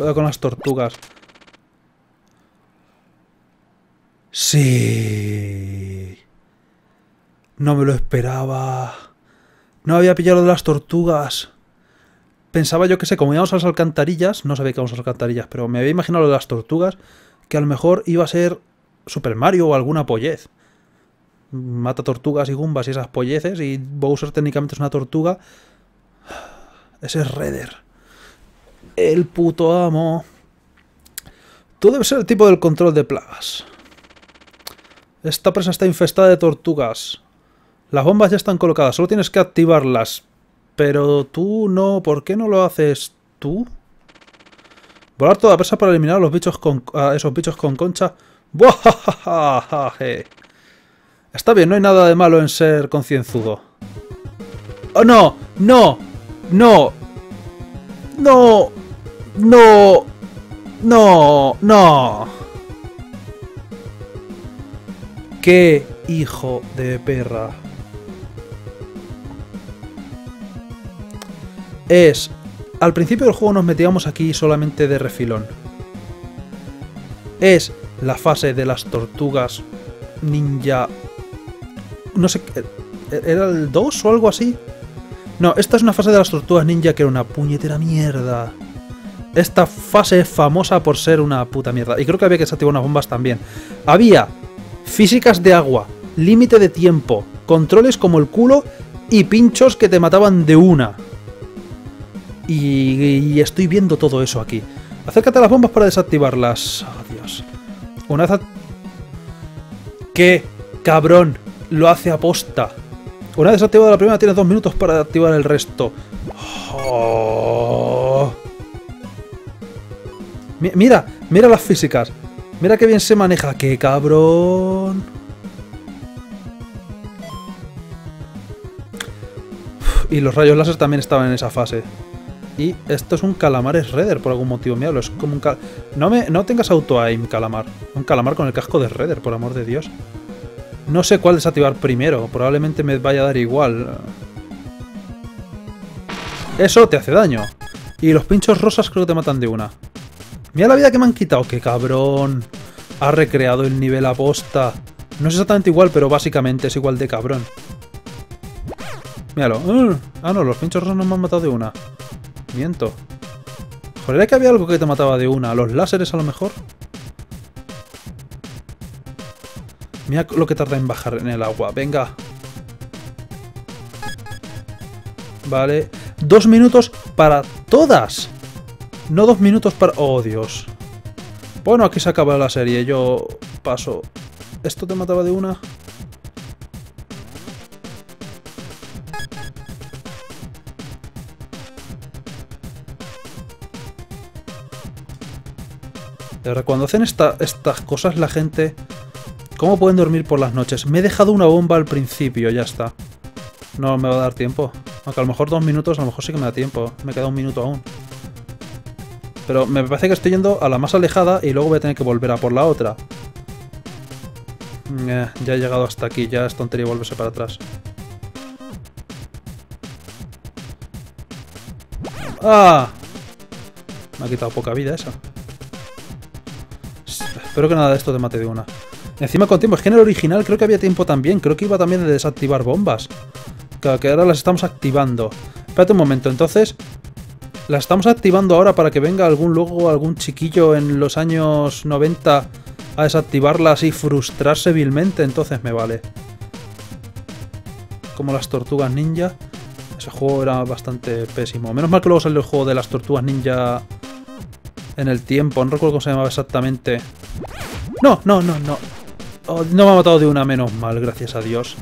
Cuidado con las tortugas. Sí. No me lo esperaba. No había pillado lo de las tortugas. Pensaba yo que sé, como íbamos a las alcantarillas, no sabía que íbamos a las alcantarillas, pero me había imaginado lo de las tortugas, que a lo mejor iba a ser Super Mario o alguna pollez. Mata tortugas y gumbas y esas polleces, y Bowser técnicamente es una tortuga. Ese es Shredder. El puto amo. Tú debes ser el tipo del control de plagas. Esta presa está infestada de tortugas. Las bombas ya están colocadas, solo tienes que activarlas. Pero tú no... ¿Por qué no lo haces tú? Volar toda la presa para eliminar a los bichos con, a esos bichos con concha. ¡Buah! Está bien, no hay nada de malo en ser concienzudo. ¡Oh, no! ¡No! ¡No! ¡No! ¡No! ¡No! ¡No! ¡Qué hijo de perra! Es... Al principio del juego nos metíamos aquí solamente de refilón. Es la fase de las tortugas ninja... No sé... ¿Era el 2 o algo así? No, esta es una fase de las tortugas ninja que era una puñetera mierda. Esta fase es famosa por ser una puta mierda. Y creo que había que desactivar unas bombas también. Había físicas de agua, límite de tiempo, controles como el culo y pinchos que te mataban de una. Y estoy viendo todo eso aquí. Acércate a las bombas para desactivarlas. Oh, Dios. Una vez... ¡Qué cabrón! Lo hace aposta. Una vez desactivada la primera tienes 2 minutos para activar el resto. Oh. Mira, mira las físicas. Mira qué bien se maneja. ¡Qué cabrón! Uf, y los rayos láser también estaban en esa fase. Y esto es un calamar Shredder por algún motivo. Míralo, es como un no tengas auto-aim, calamar. Un calamar con el casco de Shredder, por amor de Dios. No sé cuál desactivar primero. Probablemente me vaya a dar igual. Eso te hace daño. Y los pinchos rosas creo que te matan de una. Mira la vida que me han quitado. ¡Qué cabrón! Ha recreado el nivel aposta. No es exactamente igual, pero básicamente es igual de cabrón. Míralo. Ah, no, los pinchos rosas no me han matado de una. Miento. Joder, que había algo que te mataba de una. Los láseres a lo mejor. Mira lo que tarda en bajar en el agua. Venga. Vale. 2 minutos para todas. No 2 minutos para... Oh, Dios. Bueno, aquí se acaba la serie. Yo paso. ¿Esto te mataba de una? De verdad, cuando hacen estas cosas la gente... ¿Cómo pueden dormir por las noches? Me he dejado una bomba al principio, ya está. No me va a dar tiempo. Aunque a lo mejor 2 minutos, a lo mejor sí que me da tiempo. Me queda 1 minuto aún. Pero me parece que estoy yendo a la más alejada y luego voy a tener que volver a por la otra. Ya he llegado hasta aquí, ya es tontería volverse para atrás. ¡Ah! Me ha quitado poca vida esa. Espero que nada de esto te mate de una. Encima con tiempo. Es que en el original creo que había tiempo también. Creo que iba también de desactivar bombas. Claro, que ahora las estamos activando. Espérate un momento. Entonces, las estamos activando ahora para que venga algún chiquillo en los años 90 a desactivarlas y frustrarse vilmente. Entonces me vale. Como las tortugas ninja. Ese juego era bastante pésimo. Menos mal que luego salió el juego de las tortugas ninja... En el tiempo, no recuerdo cómo se llamaba exactamente. ¡No, no, no, no! Oh, no me ha matado de una, menos mal, gracias a Dios.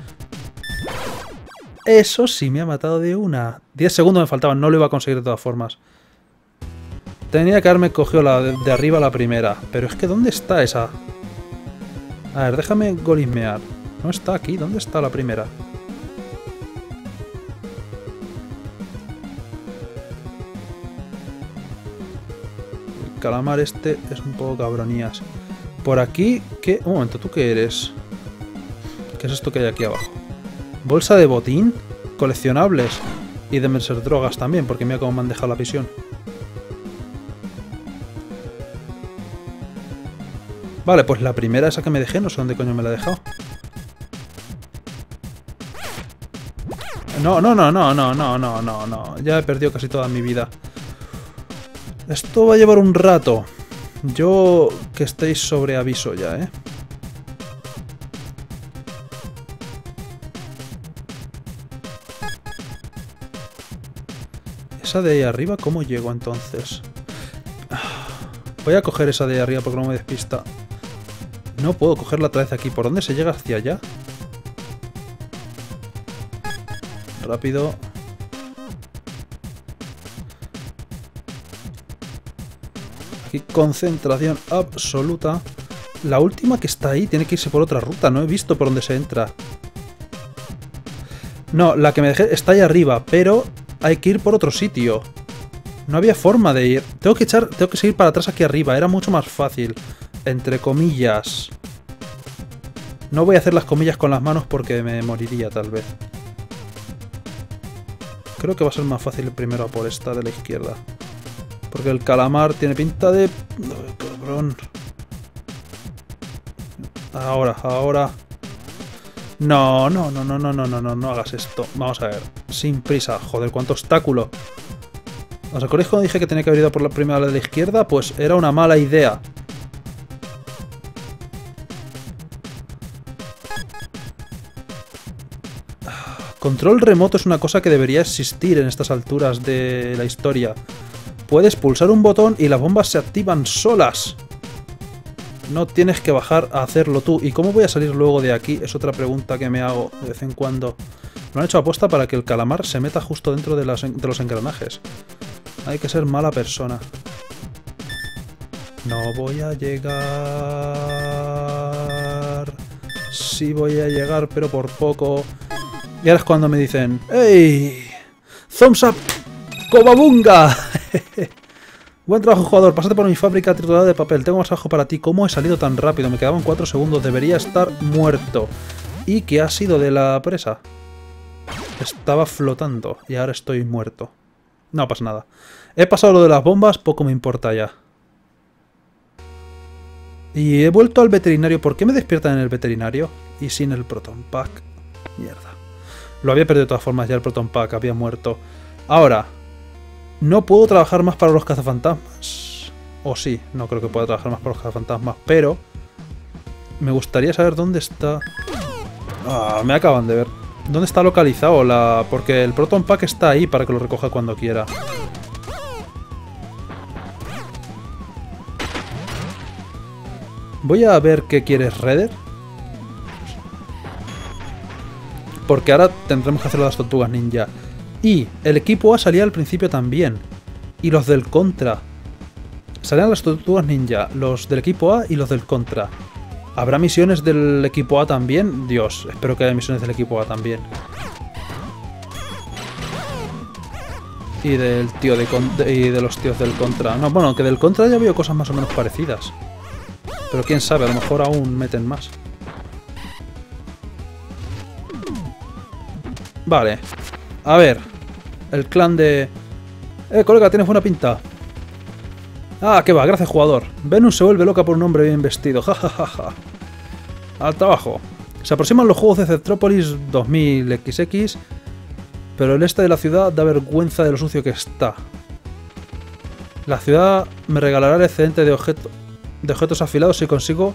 Eso sí, me ha matado de una. 10 segundos me faltaban, no lo iba a conseguir de todas formas. Tenía que haberme cogido la de arriba la primera. Pero es que, ¿dónde está esa? A ver, déjame golismear. No está aquí, ¿dónde está la primera? Calamar este es un poco cabronías. Por aquí, ¿qué? Un momento, ¿tú qué eres? ¿Qué es esto que hay aquí abajo? Bolsa de botín, coleccionables y deben ser drogas también, porque mira cómo me han dejado la visión. Vale, pues la primera, esa que me dejé, no sé dónde coño me la he dejado. No. Ya he perdido casi toda mi vida. Esto va a llevar un rato. Yo que estéis sobre aviso ya, ¿eh? Esa de ahí arriba, ¿cómo llego entonces? Voy a coger esa de ahí arriba porque no me despista. No puedo cogerla otra vez aquí. ¿Por dónde se llega hacia allá? Rápido. Aquí concentración absoluta. La última que está ahí tiene que irse por otra ruta. No he visto por dónde se entra. No, la que me dejé está ahí arriba, pero hay que ir por otro sitio. No había forma de ir. Tengo que seguir para atrás aquí arriba. Era mucho más fácil. Entre comillas. No voy a hacer las comillas con las manos porque me moriría tal vez. Creo que va a ser más fácil primero a por esta de la izquierda. Porque el calamar tiene pinta de... ¡Ay, cabrón! Ahora. No hagas esto. Vamos a ver. Sin prisa. Joder, cuánto obstáculo. ¿Os acordáis cuando dije que tenía que haber ido por la primera de la izquierda? Pues era una mala idea. Control remoto es una cosa que debería existir en estas alturas de la historia. Puedes pulsar un botón y las bombas se activan solas. No tienes que bajar a hacerlo tú. ¿Y cómo voy a salir luego de aquí? Es otra pregunta que me hago de vez en cuando. Me han hecho aposta para que el calamar se meta justo dentro de los engranajes. Hay que ser mala persona. No voy a llegar... Sí voy a llegar, pero por poco... Y ahora es cuando me dicen... ¡Ey! ¡Thumbs up! ¡Cobabunga! Buen trabajo, jugador. Pásate por mi fábrica triturada de papel. Tengo más trabajo para ti. ¿Cómo he salido tan rápido? Me quedaban 4 segundos. Debería estar muerto. ¿Y qué ha sido de la presa? Estaba flotando. Y ahora estoy muerto. No pasa nada. He pasado lo de las bombas. Poco me importa ya. Y he vuelto al veterinario. ¿Por qué me despiertan en el veterinario? Y sin el Proton Pack. Mierda. Lo había perdido de todas formas ya el Proton Pack, había muerto. Ahora, ¿no puedo trabajar más para los cazafantasmas? O sí, no creo que pueda trabajar más para los cazafantasmas, pero... Me gustaría saber dónde está... Ah, me acaban de ver. ¿Dónde está localizado la...? Porque el Proton Pack está ahí para que lo recoja cuando quiera. Voy a ver qué quiere Shredder. Porque ahora tendremos que hacer las tortugas ninja. Y el equipo A salía al principio también. Y los del contra. Salían las tortugas ninja. Los del equipo A y los del contra. ¿Habrá misiones del equipo A también? Dios, espero que haya misiones del equipo A también. Y del tío de los tíos del contra. No, bueno, que del contra ya veo cosas más o menos parecidas. Pero quién sabe, a lo mejor aún meten más. Vale, a ver, el clan de... colega, tienes buena pinta. Ah, que va, gracias jugador. Venus se vuelve loca por un hombre bien vestido, jajajaja. Al trabajo. Se aproximan los juegos de Ceptropolis 2000XX, pero el este de la ciudad da vergüenza de lo sucio que está. La ciudad me regalará el excedente de objetos afilados si consigo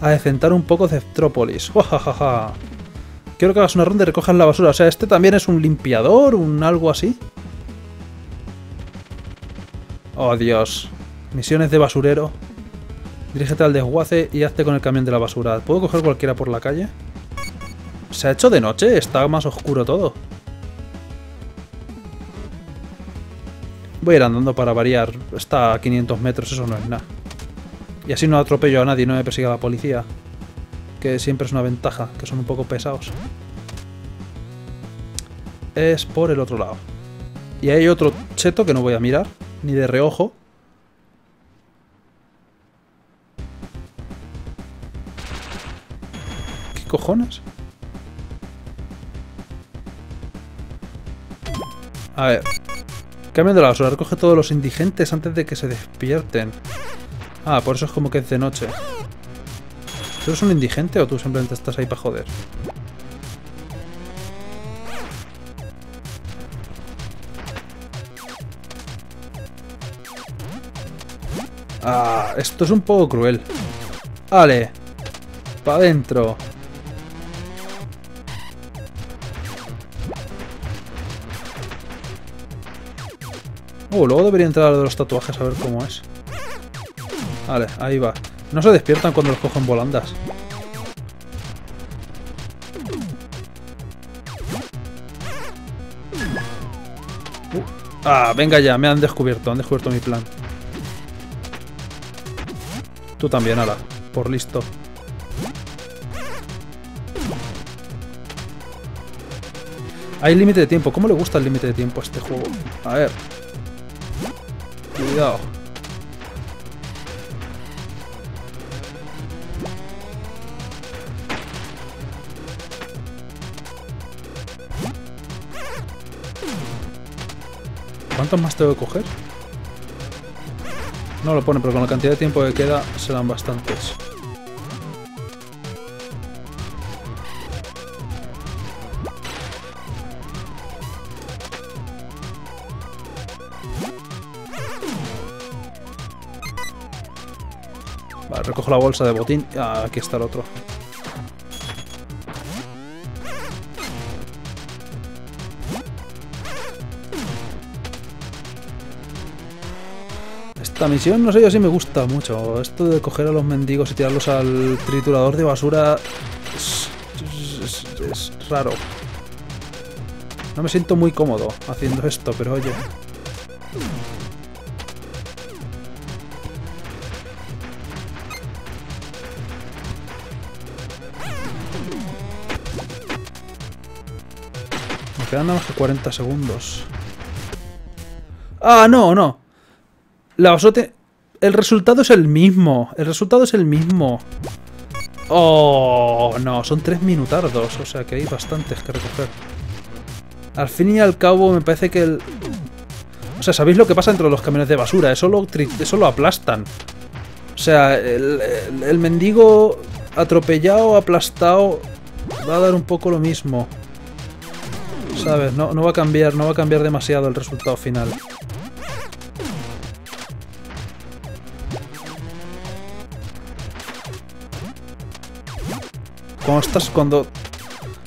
adecentar un poco Ceptropolis, jajajaja. Quiero que hagas una ronda y recojas la basura. O sea, este también es un limpiador, un algo así. Oh, Dios. Misiones de basurero. Dirígete al desguace y hazte con el camión de la basura. ¿Puedo coger cualquiera por la calle? ¿Se ha hecho de noche? Está más oscuro todo. Voy a ir andando para variar. Está a 500 metros, eso no es nada. Y así no atropello a nadie, no me persigue la policía. Que siempre es una ventaja, que son un poco pesados. Es por el otro lado. Y hay otro cheto que no voy a mirar, ni de reojo. ¿Qué cojones? A ver. Camión de la basura, recoge todos los indigentes antes de que se despierten. Ah, por eso es como que es de noche. ¿Tú eres un indigente o tú simplemente estás ahí para joder? Ah, esto es un poco cruel. Vale. Pa' adentro. Luego debería entrar a lo de los tatuajes a ver cómo es. Vale, ahí va. No se despiertan cuando los cogen volandas. Ah, venga ya, me han descubierto mi plan. Tú también, ala, por listo. Hay límite de tiempo. ¿Cómo le gusta el límite de tiempo a este juego? A ver. Cuidado. ¿Cuántos más tengo que coger? No lo ponen, pero con la cantidad de tiempo que queda serán bastantes. Recojo la bolsa de botín. Ah, aquí está el otro. Esta misión, no sé yo si me gusta mucho. Esto de coger a los mendigos y tirarlos al triturador de basura es raro. No me siento muy cómodo haciendo esto, pero oye... Quedan nada más que 40 segundos. ¡Ah, no, no! La osote... El resultado es el mismo. El resultado es el mismo. ¡Oh! No, son 3 minutardos. O sea que hay bastantes que recoger. Al fin y al cabo me parece que el... O sea, ¿sabéis lo que pasa entre los camiones de basura? Eso lo aplastan. O sea, el mendigo atropellado, aplastado... Va a dar un poco lo mismo. ¿Sabes? No, no va a cambiar demasiado el resultado final.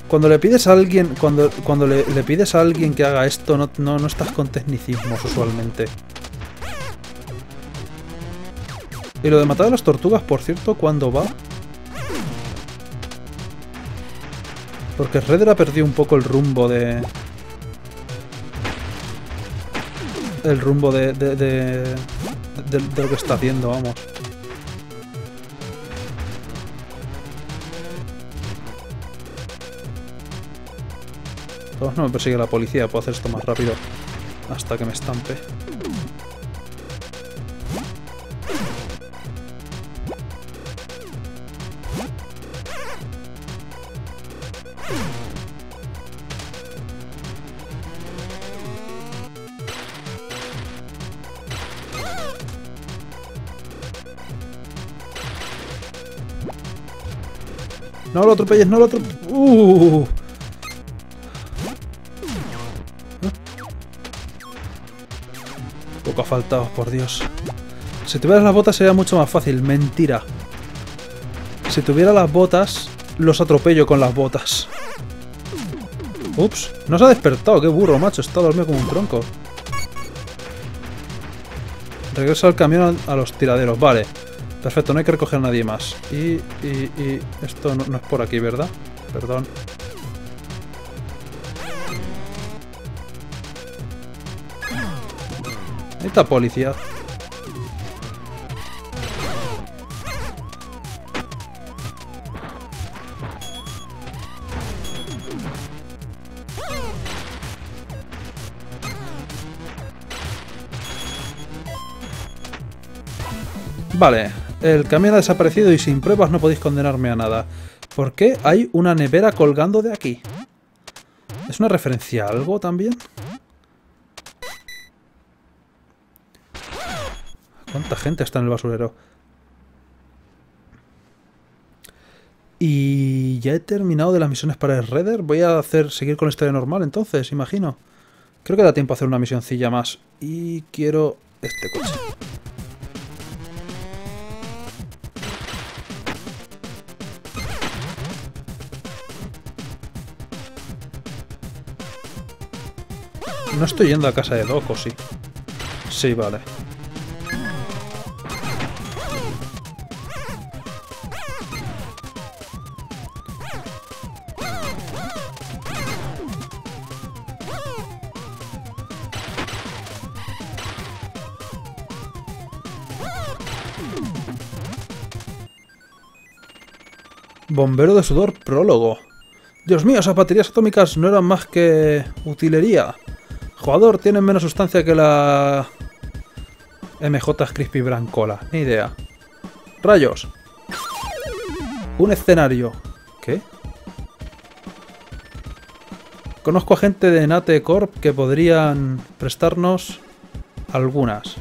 Cuando le pides a alguien. Cuando le pides a alguien que haga esto, no estás con tecnicismos usualmente. Y lo de matar a las tortugas, por cierto, ¿cuándo va? Porque Shredder ha perdido un poco el rumbo de... El rumbo de lo que está haciendo, vamos. Pues no me persigue la policía, puedo hacer esto más rápido. Hasta que me estampe. No lo atropelles, no lo atropelles. Poco ha faltado, por Dios. Si tuvieras las botas sería mucho más fácil. Mentira. Si tuviera las botas, los atropello con las botas. Ups, no se ha despertado. Qué burro, macho. Está dormido como un tronco. Regresa al camión a los tiraderos. Vale. Perfecto, no hay que recoger a nadie más. Y esto no es por aquí, ¿verdad? Perdón. Ahí está policía. Vale. El camión ha desaparecido y sin pruebas no podéis condenarme a nada. ¿Por qué hay una nevera colgando de aquí? ¿Es una referencia a algo también? ¿Cuánta gente está en el basurero? Y ya he terminado de las misiones para Shredder. Voy a seguir con la historia normal entonces, imagino. Creo que da tiempo a hacer una misioncilla más. Y quiero este coche. No estoy yendo a casa de Doc, ¿o sí? Sí, vale. Bombero de sudor prólogo. Dios mío, esas baterías atómicas no eran más que utilería. Jugador, tienen menos sustancia que la MJ Crispy Brancola. Ni idea. Rayos. Un escenario. ¿Qué? Conozco a gente de ATCorp que podrían prestarnos algunas.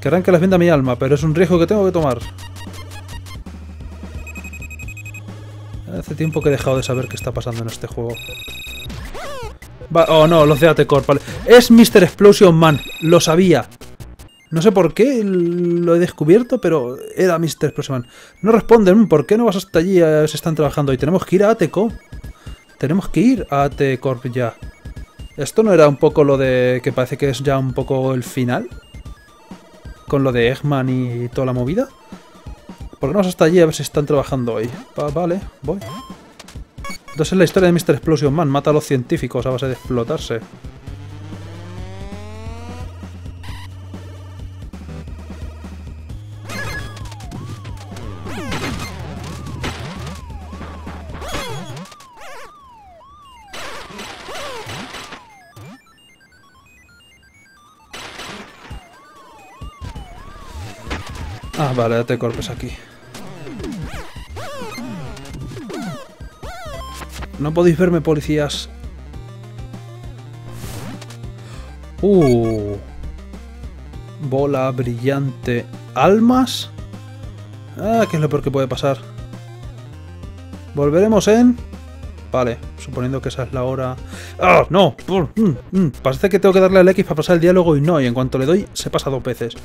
Querrán que las venda mi alma, pero es un riesgo que tengo que tomar. Hace tiempo que he dejado de saber qué está pasando en este juego. Oh no, los de ATCorp, vale. Es Mr. Explosion Man, lo sabía. No sé por qué lo he descubierto, pero era Mr. Explosion Man. No responden, ¿por qué no vas hasta allí? Se están trabajando y tenemos que ir a ATCorp. Tenemos que ir a ATCorp ya. ¿Esto no era un poco lo de que parece que es ya un poco el final? Con lo de Eggman y toda la movida. ¿Por qué no vas hasta allí a ver si están trabajando hoy? Vale, voy. Entonces la historia de Mr. Explosion Man. Mata a los científicos a base de explotarse. Ah, vale, ya te corpes aquí. No podéis verme, policías. Bola brillante. ¿Almas? Ah, ¿qué es lo peor que puede pasar? Volveremos en... Vale, suponiendo que esa es la hora... ¡Ah, no! Parece que tengo que darle al X para pasar el diálogo y no. Y en cuanto le doy, se pasa dos veces.